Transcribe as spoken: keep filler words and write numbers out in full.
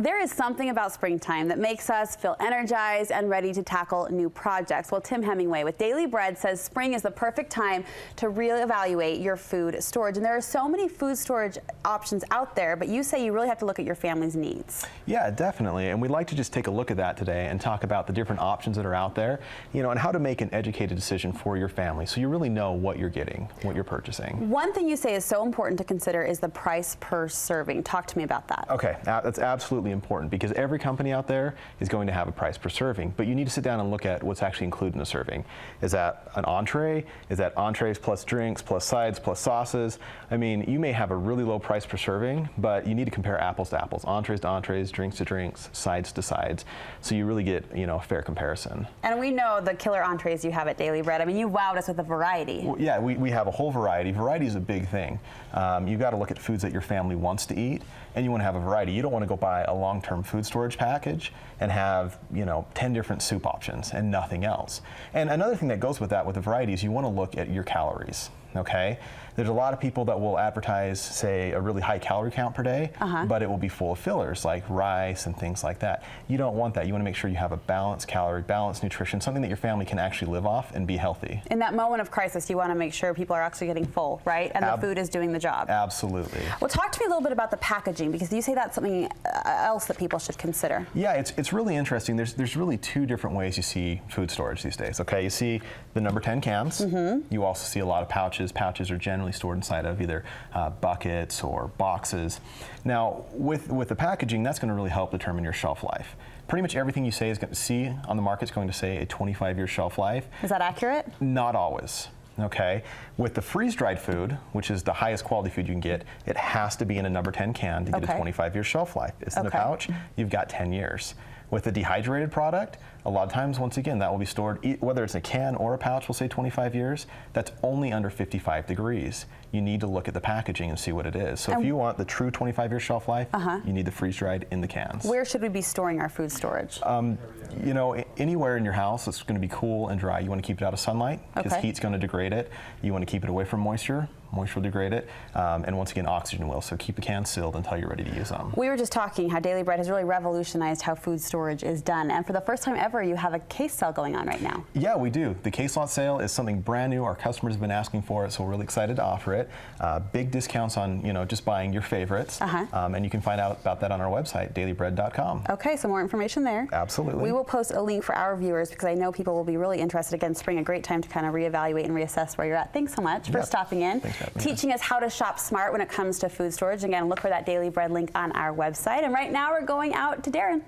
There is something about springtime that makes us feel energized and ready to tackle new projects. Well, Tim Hemingway with Daily Bread says spring is the perfect time to reevaluate your food storage. And there are so many food storage options out there, but you say you really have to look at your family's needs. Yeah, definitely. And we'd like to just take a look at that today and talk about the different options that are out there, you know, and how to make an educated decision for your family so you really know what you're getting, what you're purchasing. One thing you say is so important to consider is the price per serving. Talk to me about that. Okay, that's absolutely important, because every company out there is going to have a price per serving, but you need to sit down and look at what's actually included in a serving. Is that an entree? Is that entrees plus drinks plus sides plus sauces? I mean, you may have a really low price per serving, but you need to compare apples to apples, entrees to entrees, drinks to drinks, sides to sides, so you really get, you know, a fair comparison. And we know the killer entrees you have at Daily Bread. I mean, you wowed us with a variety. Well, yeah, we, we have a whole variety. Variety is a big thing. Um, you've got to look at foods that your family wants to eat, and you want to have a variety. You don't want to go buy a long-term food storage package and have, you know, ten different soup options and nothing else. And another thing that goes with that, with the variety, is you want to look at your calories. Okay, there's a lot of people that will advertise, say, a really high calorie count per day, uh-huh. but it will be full of fillers like rice and things like that. You don't want that. You want to make sure you have a balanced calorie, balanced nutrition, something that your family can actually live off and be healthy. In that moment of crisis, you want to make sure people are actually getting full, right? And Ab- the food is doing the job. Absolutely. Well, talk to me a little bit about the packaging, because you say that's something else that people should consider. Yeah, it's, it's really interesting. There's, there's really two different ways you see food storage these days. Okay, you see the number ten cans. Mm-hmm. You also see a lot of pouches. Pouches are generally stored inside of either uh, buckets or boxes. Now, with, with the packaging, that's going to really help determine your shelf life. Pretty much everything you say is going to see on the market is going to say a twenty-five year shelf life. Is that accurate? Not always. Okay, with the freeze-dried food, which is the highest quality food you can get, it has to be in a number ten can to get okay. a twenty-five year shelf life. It's okay. in a pouch, you've got ten years. With a dehydrated product, a lot of times, once again, that will be stored, whether it's a can or a pouch, we'll say twenty-five years, that's only under fifty-five degrees. You need to look at the packaging and see what it is. So and if you want the true twenty-five year shelf life, uh-huh. you need the freeze-dried in the cans. Where should we be storing our food storage? Um, you know, anywhere in your house, it's going to be cool and dry. You want to keep it out of sunlight, because okay. heat's going to degrade it. You want to keep it away from moisture. Moisture will degrade it, um, and once again, oxygen will. So keep the cans sealed until you're ready to use them. We were just talking how Daily Bread has really revolutionized how food storage is done, and for the first time ever, you have a case sale going on right now. Yeah, we do. The case lot sale is something brand new. Our customers have been asking for it, so we're really excited to offer it. Uh, big discounts on, you know, just buying your favorites, uh-huh. um, and you can find out about that on our website, daily bread dot com. Okay, so more information there. Absolutely. We will post a link for our viewers, because I know people will be really interested. Again, spring, a great time to kind of reevaluate and reassess where you're at. Thanks so much for yep. stopping in. Thanks. Teaching us how to shop smart when it comes to food storage. Again, look for that Daily Bread link on our website. And right now, we're going out to Darren.